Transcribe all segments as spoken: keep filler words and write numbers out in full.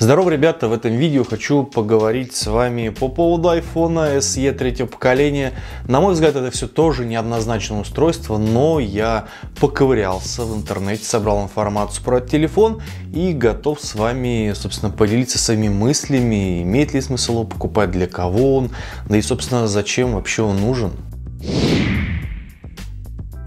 Здорово, ребята! В этом видео хочу поговорить с вами по поводу iPhone эс и третьего поколения. На мой взгляд, это все тоже неоднозначное устройство, но я поковырялся в интернете, собрал информацию про этот телефон и готов с вами, собственно, поделиться своими мыслями, имеет ли смысл его покупать, для кого он, да и, собственно, зачем вообще он нужен.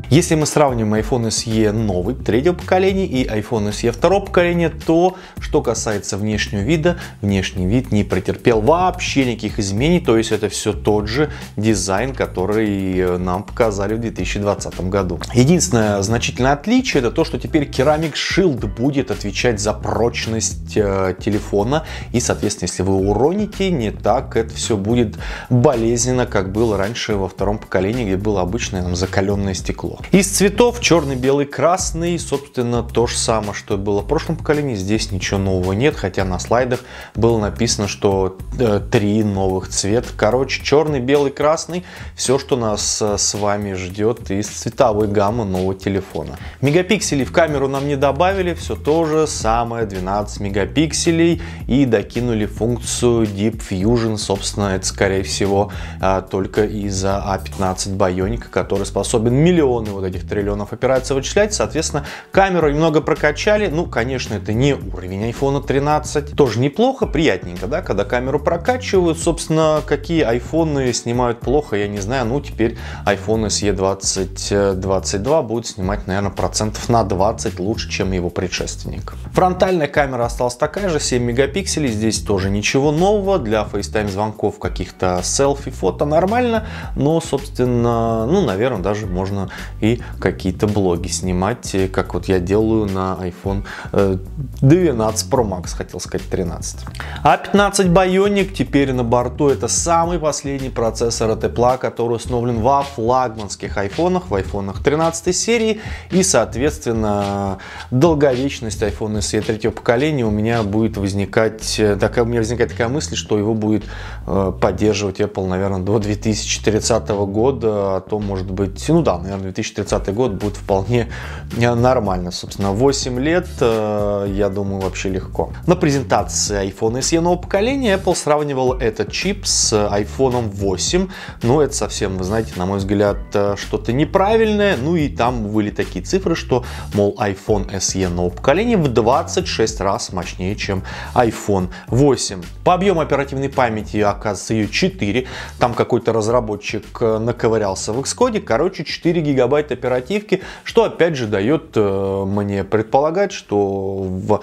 Если мы сравним iPhone эс и новый, третьего поколения, и iPhone эс и второго поколения, то, что касается внешнего вида, внешний вид не претерпел вообще никаких изменений, то есть это все тот же дизайн, который нам показали в две тысячи двадцатом году. Единственное значительное отличие — это то, что теперь керамик-шилд будет отвечать за прочность телефона, и, соответственно, если вы уроните, не так это все будет болезненно, как было раньше во втором поколении, где было обычное там закаленное стекло. Из цветов черный, белый, красный, собственно, то же самое, что было в прошлом поколении. Здесь ничего нового нет, хотя на слайдах было написано, что э, три новых цвета. Короче, черный, белый, красный — все, что нас э, с вами ждет из цветовой гаммы нового телефона. Мегапикселей в камеру нам не добавили, все то же самое, двенадцать мегапикселей, и докинули функцию Deep Fusion. Собственно, это, скорее всего, э, только из-за а пятнадцать Bionic, который способен миллион вот этих триллионов операций вычислять. Соответственно, камеру немного прокачали. Ну, конечно, это не уровень iPhone тринадцать. Тоже неплохо, приятненько, да, когда камеру прокачивают. Собственно, какие iPhone снимают плохо, я не знаю. Ну, теперь iPhone эс и двадцать двадцать два будет снимать, наверное, процентов на двадцать лучше, чем его предшественник. Фронтальная камера осталась такая же, семь мегапикселей. Здесь тоже ничего нового. Для FaceTime звонков, каких-то селфи, фото нормально. Но, собственно, ну, наверное, даже можно и какие-то блоги снимать, как вот я делаю на iPhone двенадцать Pro Max, хотел сказать тринадцать. а пятнадцать Bionic теперь на борту — это самый последний процессор от Apple, который установлен во флагманских айфонах, в айфонах тринадцатой серии, и, соответственно, долговечность iPhone эс и третьего поколения у меня будет возникать, такая, у меня возникает такая мысль, что его будет поддерживать Apple, наверное, до две тысячи тридцатого года, а то, может быть, ну да, наверное, две тысячи тридцатый год будет вполне нормально. Собственно, восемь лет, я думаю, вообще легко. На презентации iPhone эс и нового поколения Apple сравнивал этот чип с iPhone восемь. Ну, это совсем, вы знаете, на мой взгляд, что-то неправильное. Ну, и там были такие цифры, что, мол, iPhone эс и нового поколения в двадцать шесть раз мощнее, чем iPhone восемь. По объему оперативной памяти, оказывается, ее четыре. Там какой-то разработчик наковырялся в Excode. Короче, четыре гигабайта оперативки, что опять же дает э, мне предполагать, что в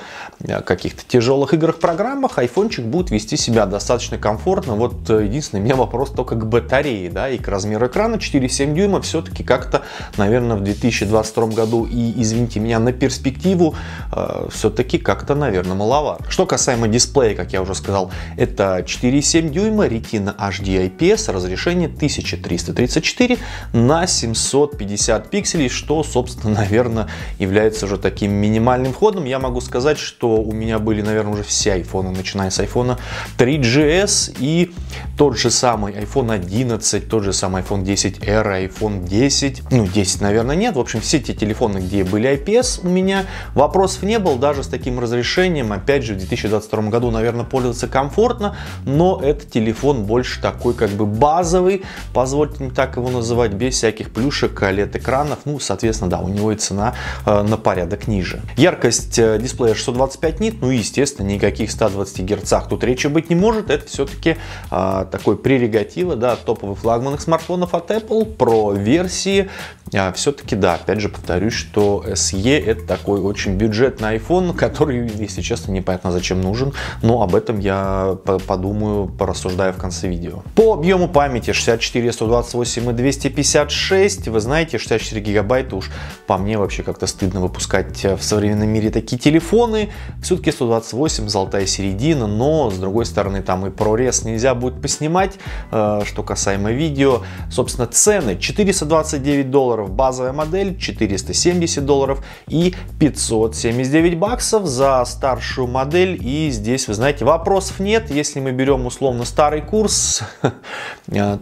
каких-то тяжелых играх, программах айфончик будет вести себя достаточно комфортно. Вот единственный у меня вопрос только к батарее, да, и к размеру экрана. Четыре и семь дюйма все-таки как-то, наверное, в две тысячи двадцать втором году и, извините меня, на перспективу э, все-таки как-то, наверное, маловато. Что касаемо дисплея, как я уже сказал, это четыре и семь дюйма, Retina эйч ди ай пи эс, разрешение тысяча триста тридцать четыре на семьсот пятьдесят пикселей, что, собственно, наверное, является уже таким минимальным входом. Я могу сказать, что у меня были, наверное, уже все айфоны, начиная с iPhone три джи эс, и тот же самый iPhone одиннадцать, тот же самый iPhone десять эр, iPhone десять, ну, десять, наверное, нет. В общем, все те телефоны, где были ай пи эс, у меня вопросов не было. Даже с таким разрешением, опять же, в две тысячи двадцать втором году, наверное, пользоваться комфортно, но этот телефон больше такой, как бы, базовый, позвольте мне так его называть, без всяких плюшек, о лед-экранов. Ну, соответственно, да, у него и цена э, на порядок ниже. Яркость э, дисплея шестьсот двадцать пять нит, ну и, естественно, никаких ста двадцати герцах тут речи быть не может. Это все-таки э, такой прерогатива, да, топовых флагманных смартфонов от Apple, про версии. А, все-таки, да, опять же повторюсь, что эс и это такой очень бюджетный iPhone, который, если честно, непонятно зачем нужен, но об этом я подумаю, порассуждаю в конце видео. По объему памяти шестьдесят четыре, сто двадцать восемь и двести пятьдесят шесть, вы знаете, шестьдесят четыре гигабайта, уж по мне вообще как-то стыдно выпускать в современном мире такие телефоны. Все-таки сто двадцать восемь — золотая середина, но, с другой стороны, там и ProRes нельзя будет посетить, снимать. Что касаемо видео, собственно, цены: четыреста двадцать девять долларов базовая модель, четыреста семьдесят долларов и пятьсот семьдесят девять баксов за старшую модель. И здесь, вы знаете, вопросов нет. Если мы берем условно старый курс,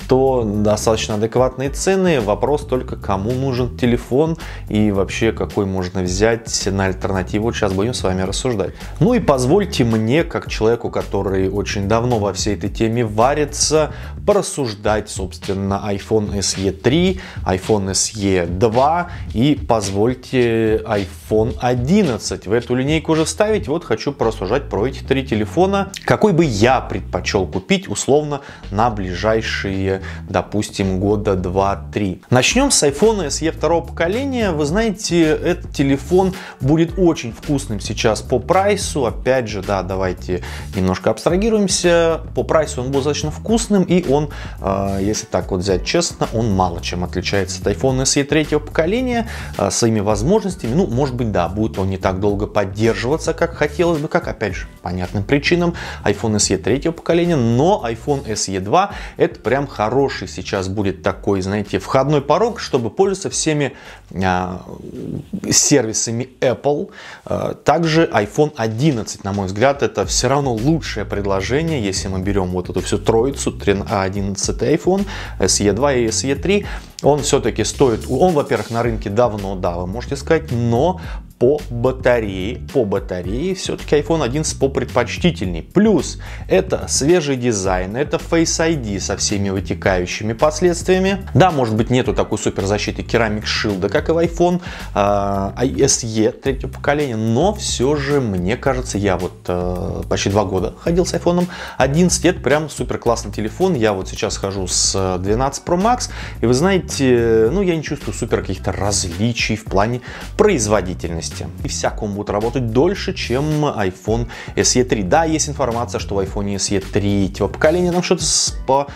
то достаточно адекватные цены. Вопрос только, кому нужен телефон и вообще какой можно взять на альтернативу. Вот сейчас будем с вами рассуждать. Ну и позвольте мне, как человеку, который очень давно во всей этой теме варится, порассуждать, собственно, iPhone эс и три, iPhone эс и два и, позвольте, iPhone одиннадцать в эту линейку уже вставить. Вот хочу порассуждать про эти три телефона. Какой бы я предпочел купить условно на ближайшие, допустим, года два-три. Начнем с iPhone эс и второго поколения. Вы знаете, этот телефон будет очень вкусным сейчас по прайсу. Опять же, да, давайте немножко абстрагируемся. По прайсу он будет достаточно вкусным, и он, э, если так вот взять честно, он мало чем отличается от iPhone эс и третьего поколения э, своими возможностями. Ну, может быть, да, будет он не так долго поддерживаться, как хотелось бы, как, опять же, понятным причинам iPhone эс и третьего поколения, но iPhone эс и два это прям хороший сейчас будет такой, знаете, входной порог, чтобы пользоваться всеми э, сервисами Apple. Э, также iPhone одиннадцать, на мой взгляд, это все равно лучшее предложение, если мы берем вот эту всю троицу, одиннадцать iPhone, эс и два и эс и три. Он все-таки стоит, он, во-первых, на рынке давно, да, вы можете сказать, но по батарее, по батарее все-таки iPhone одиннадцать попредпочтительней. Плюс это свежий дизайн, это Face ай ди со всеми вытекающими последствиями. Да, может быть, нету такой суперзащиты керамик-шилда, как и в iPhone эс и третьего поколения, но все же, мне кажется, я вот э, почти два года ходил с iPhone одиннадцать, это прям супер классный телефон. Я вот сейчас хожу с двенадцать Pro Max, и вы знаете, ну, я не чувствую супер каких-то различий в плане производительности. И всяко он будет работать дольше, чем iPhone эс и три. Да, есть информация, что в iPhone эс и третьего поколения нам что-то по...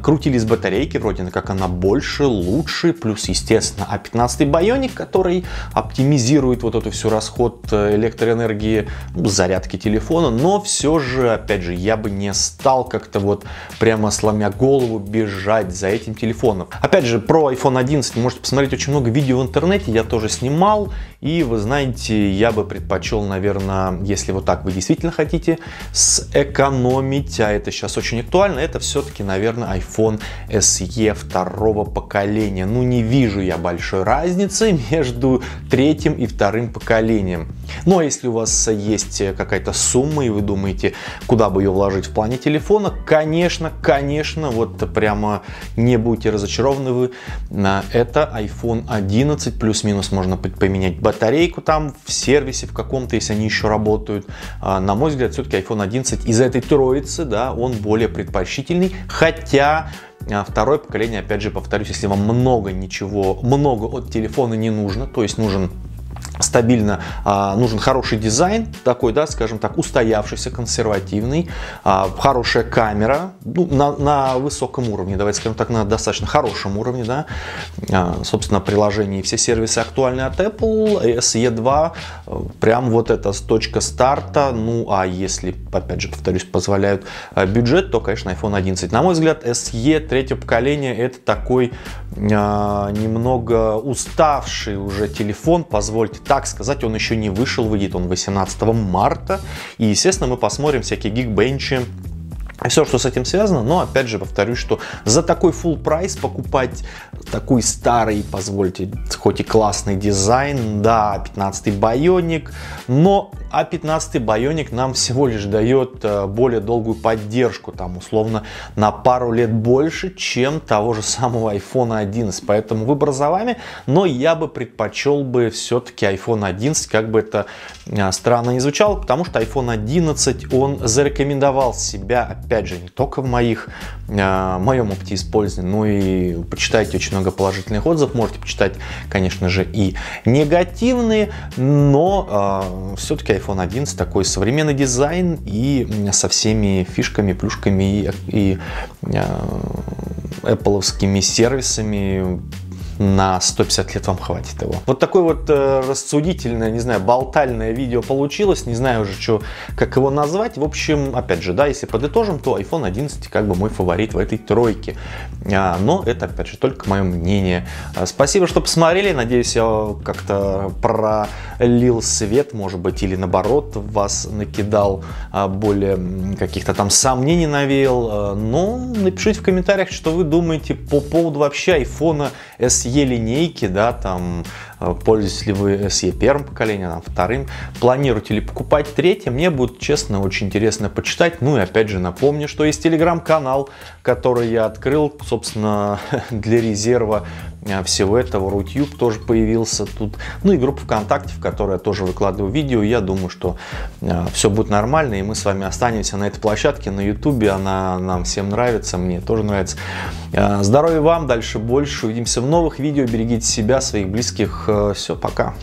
крутились батарейки, вроде как она больше, лучше, плюс, естественно, А пятнадцать Bionic, который оптимизирует вот эту всю расход электроэнергии, зарядки телефона, но все же, опять же, я бы не стал как-то вот прямо сломя голову бежать за этим телефоном. Опять же, про iPhone одиннадцать можете посмотреть очень много видео в интернете, я тоже снимал, и вы знаете, я бы предпочел, наверное, если вот так вы действительно хотите сэкономить, а это сейчас очень актуально, это все-таки, наверное, iPhone эс и второго поколения. Ну, не вижу я большой разницы между третьим и вторым поколением. Но если у вас есть какая-то сумма и вы думаете, куда бы ее вложить в плане телефона, конечно, конечно, вот прямо не будете разочарованы вы. Это iPhone одиннадцать, плюс-минус можно поменять батарейку там в сервисе в каком-то, если они еще работают. На мой взгляд, все-таки iPhone одиннадцать из этой троицы, да, он более предпочтительный, хотя второе поколение, опять же, повторюсь, если вам много ничего, много от телефона не нужно, то есть нужен стабильно, а, нужен хороший дизайн, такой, да, скажем так, устоявшийся, консервативный, а, хорошая камера, ну, на, на высоком уровне, давайте скажем так, на достаточно хорошем уровне, да, а, собственно, приложение и все сервисы актуальны от Apple, эс и два, прям вот эта точка старта, ну, а если, опять же, повторюсь, позволяют бюджет, то, конечно, iPhone одиннадцать. На мой взгляд, эс и третье поколение это такой а, немного уставший уже телефон, позвольте так сказать, он еще не вышел, выйдет он восемнадцатого марта, и, естественно, мы посмотрим всякие гикбенчи, все, что с этим связано, но, опять же, повторюсь, что за такой full прайс покупать такой старый, позвольте, хоть и классный дизайн, да, А пятнадцать Bionic, но А пятнадцать Bionic нам всего лишь дает более долгую поддержку, там, условно, на пару лет больше, чем того же самого iPhone одиннадцать, поэтому выбор за вами, но я бы предпочел бы все-таки iPhone одиннадцать, как бы это странно ни звучало, потому что iPhone одиннадцать, он зарекомендовал себя, опять же, не только в моих, в моем опыте использования, но и почитайте очень много положительных отзывов, можете почитать, конечно же, и негативные, но э, все-таки iPhone одиннадцать такой современный дизайн и со всеми фишками, плюшками и, и э, Apple-овскими сервисами. на сто пятьдесят лет вам хватит его. Вот такое вот э, рассудительное, не знаю, болтальное видео получилось. Не знаю уже, что, как его назвать. В общем, опять же, да, если подытожим, то iPhone одиннадцать как бы мой фаворит в этой тройке. А, но это, опять же, только мое мнение. А, спасибо, что посмотрели. Надеюсь, я как-то пролил свет, может быть, или наоборот, вас накидал, а, более каких-то там сомнений навеял. А, но напишите в комментариях, что вы думаете по поводу вообще iPhone эс и линейки, да, там, пользуетесь ли вы эс и первым поколением, а вторым, планируете ли покупать третье, мне будет, честно, очень интересно почитать. Ну и опять же напомню, что есть телеграм-канал, который я открыл, собственно, для резерва всего этого. YouTube тоже появился тут, ну и группа ВКонтакте, в которой я тоже выкладываю видео. Я думаю, что все будет нормально, и мы с вами останемся на этой площадке, на YouTube. Она нам всем нравится, мне тоже нравится. Здоровья вам, дальше больше. Увидимся в новых видео. Берегите себя, своих близких. Все, пока.